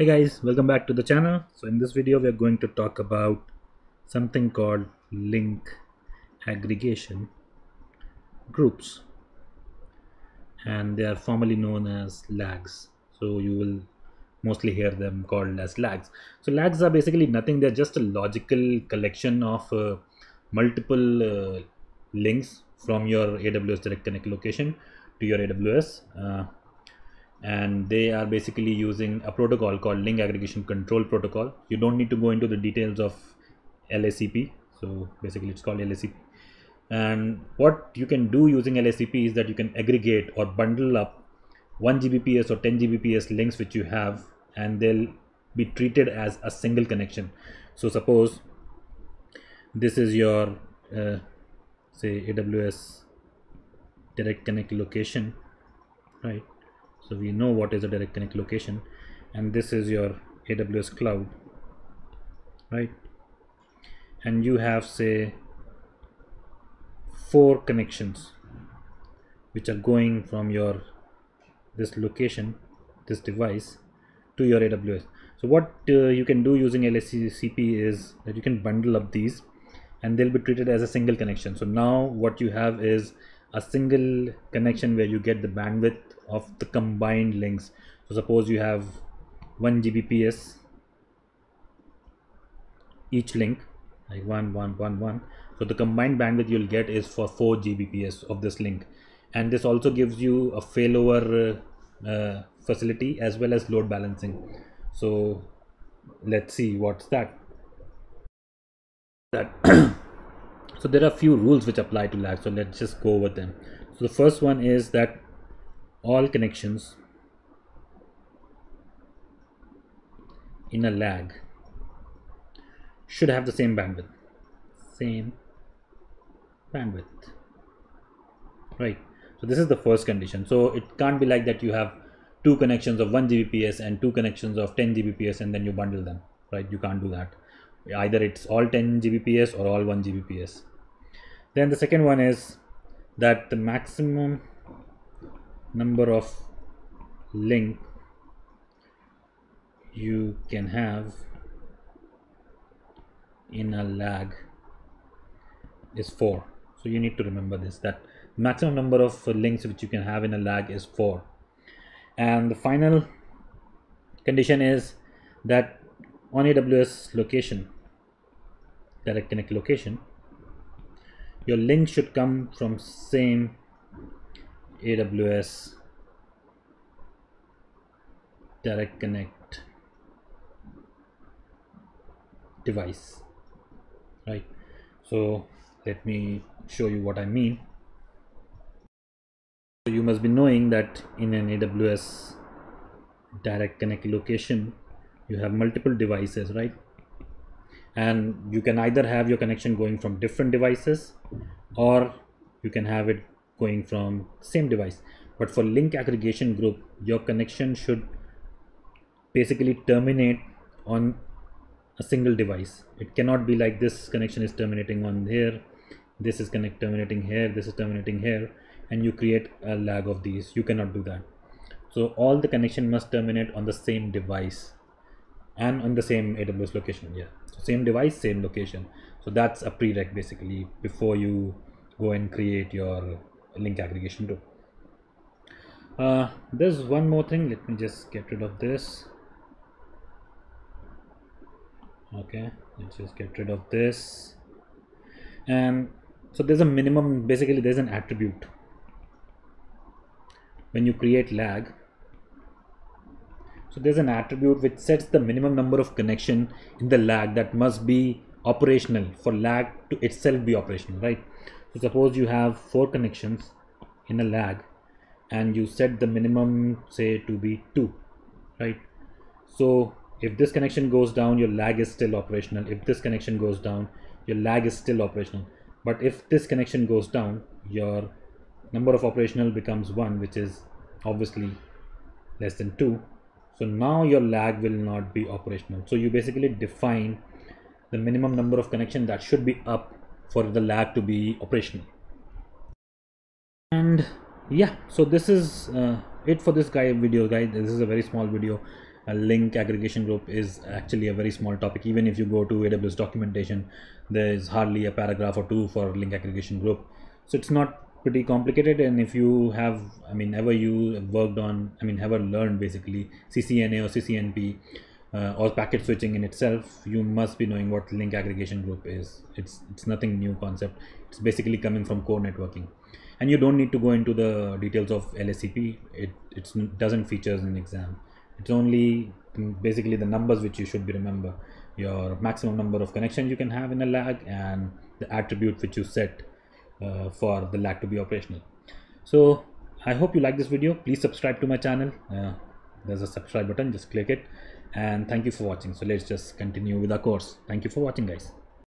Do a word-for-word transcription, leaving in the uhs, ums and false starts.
Hey guys, welcome back to the channel. So in this video we are going to talk about something called link aggregation groups, and they are formally known as lags. So you will mostly hear them called as lags. So lags are basically nothing, they're just a logical collection of uh, multiple uh, links from your A W S Direct Connect location to your A W S. Uh, and they are basically using a protocol called link aggregation control protocol. You don't need to go into the details of L A C P, so basically it's called L A C P. And what you can do using L A C P is that you can aggregate or bundle up one G B P S or ten G B P S links which you have, and they'll be treated as a single connection. So suppose this is your uh, say A W S Direct Connect location, right? So we know what is a Direct Connect location, and this is your A W S cloud, right? And you have say four connections which are going from your this location, this device, to your A W S. So what uh, you can do using L A C P is that you can bundle up these and they'll be treated as a single connection. So now what you have is a single connection where you get the bandwidth of the combined links. So suppose you have one G B P S each link, like one, one, one, one. So the combined bandwidth you'll get is for four G B P S of this link, and this also gives you a failover uh, uh, facility as well as load balancing. So let's see what's that. That. So there are a few rules which apply to lag, so let's just go over them. So the first one is that all connections in a lag should have the same bandwidth, same bandwidth, right? So this is the first condition. So it can't be like that you have two connections of one G B P S and two connections of ten G B P S and then you bundle them, right? You can't do that. Either it's all ten G B P S or all one G B P S. Then the second one is that the maximum number of link you can have in a lag is four. So you need to remember this, that maximum number of links which you can have in a lag is four. And the final condition is that on A W S location, Direct Connect location, your link should come from same A W S Direct Connect device, right? So let me show you what I mean. So you must be knowing that in an A W S Direct Connect location you have multiple devices, right? And you can either have your connection going from different devices or you can have it going from same device. But for link aggregation group, your connection should basically terminate on a single device. It cannot be like this connection is terminating on here, this is connect terminating here, this is terminating here, and you create a lag of these. You cannot do that. So all the connection must terminate on the same device and on the same A W S location. Yeah, so same device, same location. So that's a prereq basically before you go and create your link aggregation group. Uh, there's one more thing. Let me just get rid of this. Okay, let's just get rid of this. And so there's a minimum, basically there's an attribute. When you create lag, so there's an attribute which sets the minimum number of connection in the lag that must be operational for lag to itself be operational, right? So suppose you have four connections in a lag and you set the minimum say to be two, right? So if this connection goes down, your lag is still operational. If this connection goes down, your lag is still operational. But if this connection goes down, your number of operational becomes one, which is obviously less than two. So now your lag will not be operational. So you basically define the minimum number of connections that should be up for the lag to be operational. And yeah, so this is uh, it for this guy video guys. This is a very small video. a link aggregation group is actually a very small topic. Even if you go to A W S documentation, there is hardly a paragraph or two for link aggregation group. So it's not pretty complicated. And if you have, I mean, ever you worked on, I mean, ever learned basically C C N A or C C N P uh, or packet switching in itself, you must be knowing what link aggregation group is. It's, it's nothing new concept. It's basically coming from core networking. And you don't need to go into the details of L A C P. It it's, doesn't feature in exam. It's only basically the numbers which you should be remember. Your maximum number of connections you can have in a lag and the attribute which you set uh, for the lag to be operational. So I hope you like this video. Please subscribe to my channel. Uh, there's a subscribe button. Just click it. And thank you for watching. So let's just continue with our course. Thank you for watching, guys.